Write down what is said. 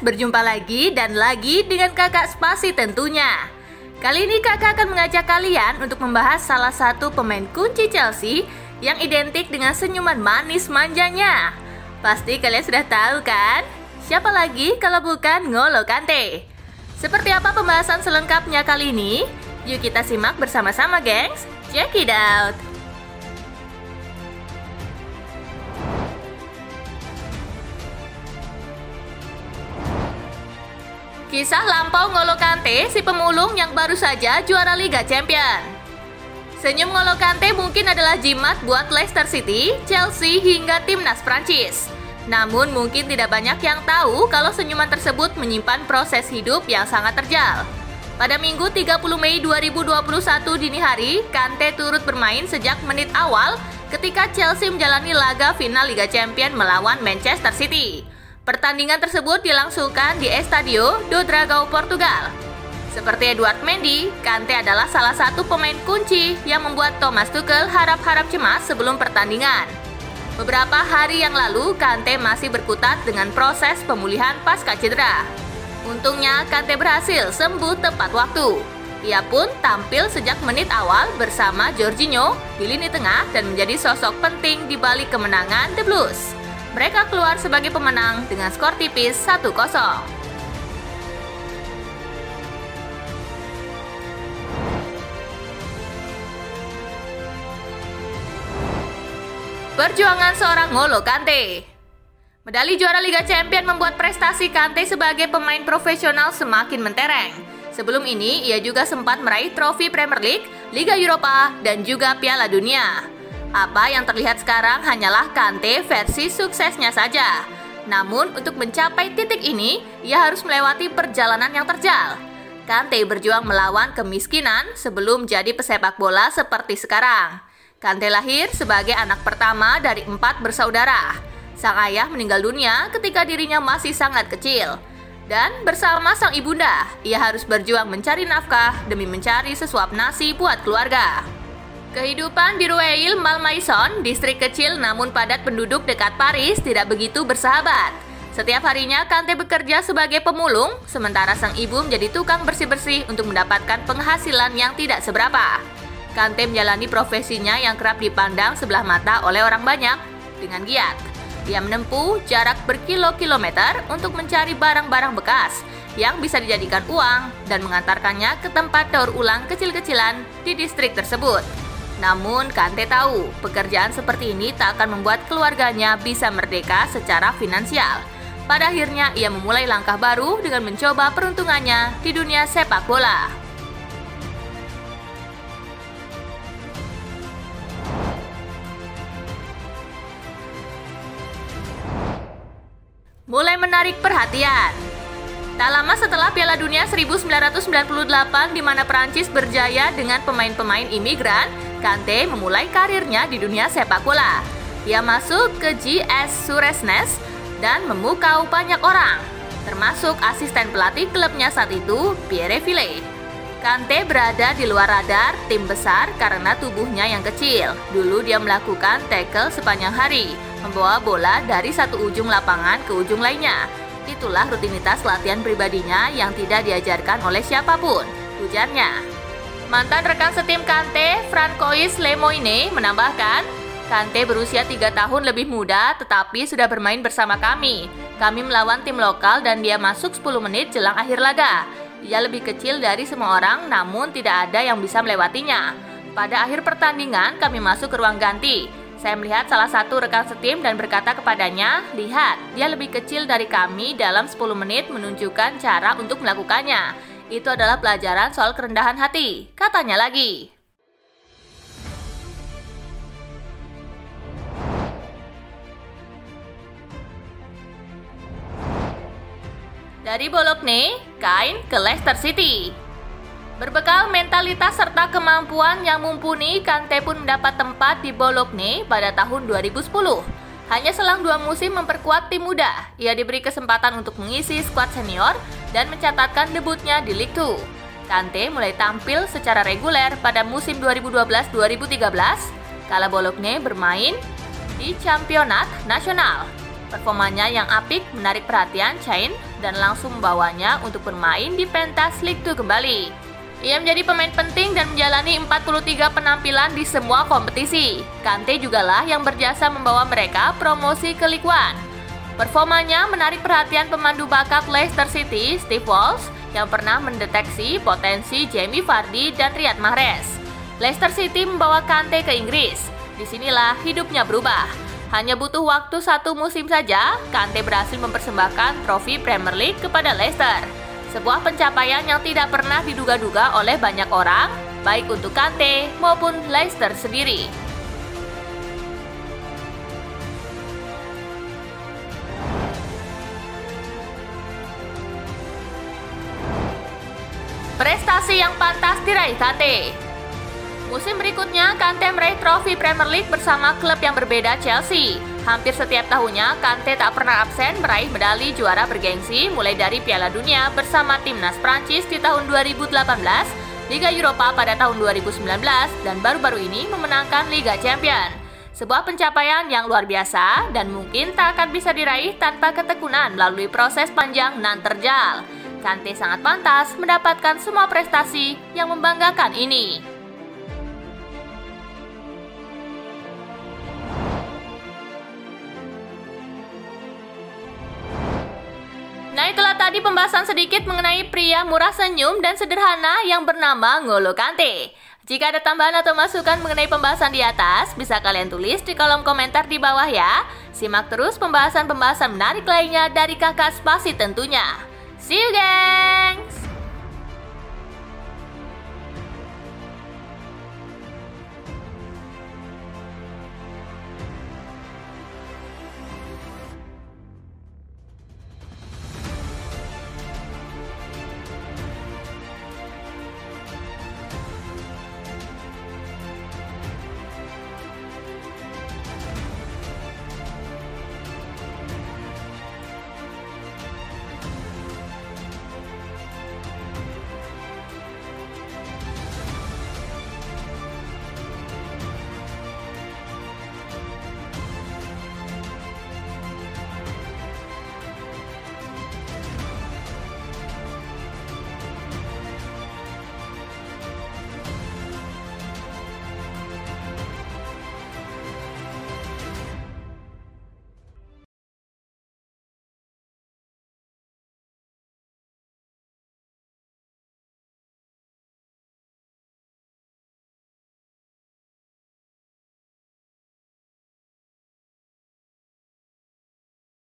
Suresnes, berjumpa lagi dengan kakak Spasi tentunya. Kali ini kakak akan mengajak kalian untuk membahas salah satu pemain kunci Chelsea yang identik dengan senyuman manis manjanya. Pasti kalian sudah tahu kan? Siapa lagi kalau bukan N'Golo Kanté? Seperti apa pembahasan selengkapnya kali ini? Yuk kita simak bersama-sama gengs, check it out! Kisah lampau N'Golo Kanté, si pemulung yang baru saja juara Liga Champions. Senyum N'Golo Kanté mungkin adalah jimat buat Leicester City, Chelsea, hingga timnas Prancis. Namun mungkin tidak banyak yang tahu kalau senyuman tersebut menyimpan proses hidup yang sangat terjal. Pada Minggu 30 Mei 2021 dini hari, Kanté turut bermain sejak menit awal ketika Chelsea menjalani laga final Liga Champions melawan Manchester City. Pertandingan tersebut dilangsungkan di Estadio do Dragao, Portugal. Seperti Edouard Mendy, Kanté adalah salah satu pemain kunci yang membuat Thomas Tuchel harap-harap cemas sebelum pertandingan. Beberapa hari yang lalu, Kanté masih berkutat dengan proses pemulihan pasca cedera. Untungnya, Kanté berhasil sembuh tepat waktu. Ia pun tampil sejak menit awal bersama Jorginho di lini tengah dan menjadi sosok penting di balik kemenangan The Blues. Mereka keluar sebagai pemenang dengan skor tipis 1-0. Perjuangan seorang N'Golo Kanté. Medali juara Liga Champions membuat prestasi Kanté sebagai pemain profesional semakin mentereng. Sebelum ini, ia juga sempat meraih trofi Premier League, Liga Europa, dan juga Piala Dunia. Apa yang terlihat sekarang hanyalah Kanté versi suksesnya saja. Namun untuk mencapai titik ini, ia harus melewati perjalanan yang terjal. Kanté berjuang melawan kemiskinan sebelum jadi pesepak bola seperti sekarang. Kanté lahir sebagai anak pertama dari 4 bersaudara. Sang ayah meninggal dunia ketika dirinya masih sangat kecil. Dan bersama sang ibunda, ia harus berjuang mencari nafkah demi mencari sesuap nasi buat keluarga. Kehidupan di Eil Malmaison, distrik kecil namun padat penduduk dekat Paris, tidak begitu bersahabat. Setiap harinya Kanté bekerja sebagai pemulung, sementara sang ibu menjadi tukang bersih-bersih untuk mendapatkan penghasilan yang tidak seberapa. Kanté menjalani profesinya yang kerap dipandang sebelah mata oleh orang banyak dengan giat. Ia menempuh jarak berkilo-kilometer untuk mencari barang-barang bekas yang bisa dijadikan uang dan mengantarkannya ke tempat daur ulang kecil-kecilan di distrik tersebut. Namun, Kanté tahu pekerjaan seperti ini tak akan membuat keluarganya bisa merdeka secara finansial. Pada akhirnya, ia memulai langkah baru dengan mencoba peruntungannya di dunia sepak bola. Mulai menarik perhatian. Tak lama setelah Piala Dunia 1998 di mana Prancis berjaya dengan pemain-pemain imigran, Kanté memulai karirnya di dunia sepak bola. Ia masuk ke GS Suresnes dan memukau banyak orang, termasuk asisten pelatih klubnya saat itu, Pierre Vile. Kanté berada di luar radar tim besar karena tubuhnya yang kecil. Dulu dia melakukan tackle sepanjang hari, membawa bola dari satu ujung lapangan ke ujung lainnya. Itulah rutinitas latihan pribadinya yang tidak diajarkan oleh siapapun, ujarnya. Mantan rekan setim Kanté, Francois Lemoine, menambahkan, Kanté berusia 3 tahun lebih muda tetapi sudah bermain bersama kami. Kami melawan tim lokal dan dia masuk 10 menit jelang akhir laga. Ia lebih kecil dari semua orang namun tidak ada yang bisa melewatinya. Pada akhir pertandingan kami masuk ke ruang ganti. Saya melihat salah satu rekan setim dan berkata kepadanya, lihat, dia lebih kecil dari kami dalam 10 menit menunjukkan cara untuk melakukannya. Itu adalah pelajaran soal kerendahan hati, katanya lagi. Dari Bologna, Caen ke Leicester City. Berbekal mentalitas serta kemampuan yang mumpuni, Kanté pun mendapat tempat di Bologna pada tahun 2010. Hanya selang 2 musim memperkuat tim muda, ia diberi kesempatan untuk mengisi skuad senior dan mencatatkan debutnya di League Two. Kanté mulai tampil secara reguler pada musim 2012-2013 kala Bologna bermain di Championnat Nasional. Performanya yang apik menarik perhatian Caen dan langsung membawanya untuk bermain di pentas League Two kembali. Ia menjadi pemain penting dan menjalani 43 penampilan di semua kompetisi. Kanté jugalah yang berjasa membawa mereka promosi ke League One. Performanya menarik perhatian pemandu bakat Leicester City, Steve Walsh, yang pernah mendeteksi potensi Jamie Vardy dan Riyad Mahrez. Leicester City membawa Kanté ke Inggris. Disinilah hidupnya berubah. Hanya butuh waktu satu musim saja, Kanté berhasil mempersembahkan trofi Premier League kepada Leicester. Sebuah pencapaian yang tidak pernah diduga-duga oleh banyak orang, baik untuk Kanté maupun Leicester sendiri. Prestasi yang pantas diraih Kanté. Musim berikutnya, Kanté meraih trofi Premier League bersama klub yang berbeda, Chelsea. Hampir setiap tahunnya, Kanté tak pernah absen meraih medali juara bergengsi mulai dari Piala Dunia bersama timnas Prancis di tahun 2018, Liga Europa pada tahun 2019, dan baru-baru ini memenangkan Liga Champions. Sebuah pencapaian yang luar biasa dan mungkin tak akan bisa diraih tanpa ketekunan melalui proses panjang nan terjal. Kanté sangat pantas mendapatkan semua prestasi yang membanggakan ini. Nah, itulah tadi pembahasan sedikit mengenai pria murah senyum dan sederhana yang bernama N'Golo Kanté. Jika ada tambahan atau masukan mengenai pembahasan di atas, bisa kalian tulis di kolom komentar di bawah ya. Simak terus pembahasan-pembahasan menarik lainnya dari kakak spasi tentunya. See you guys!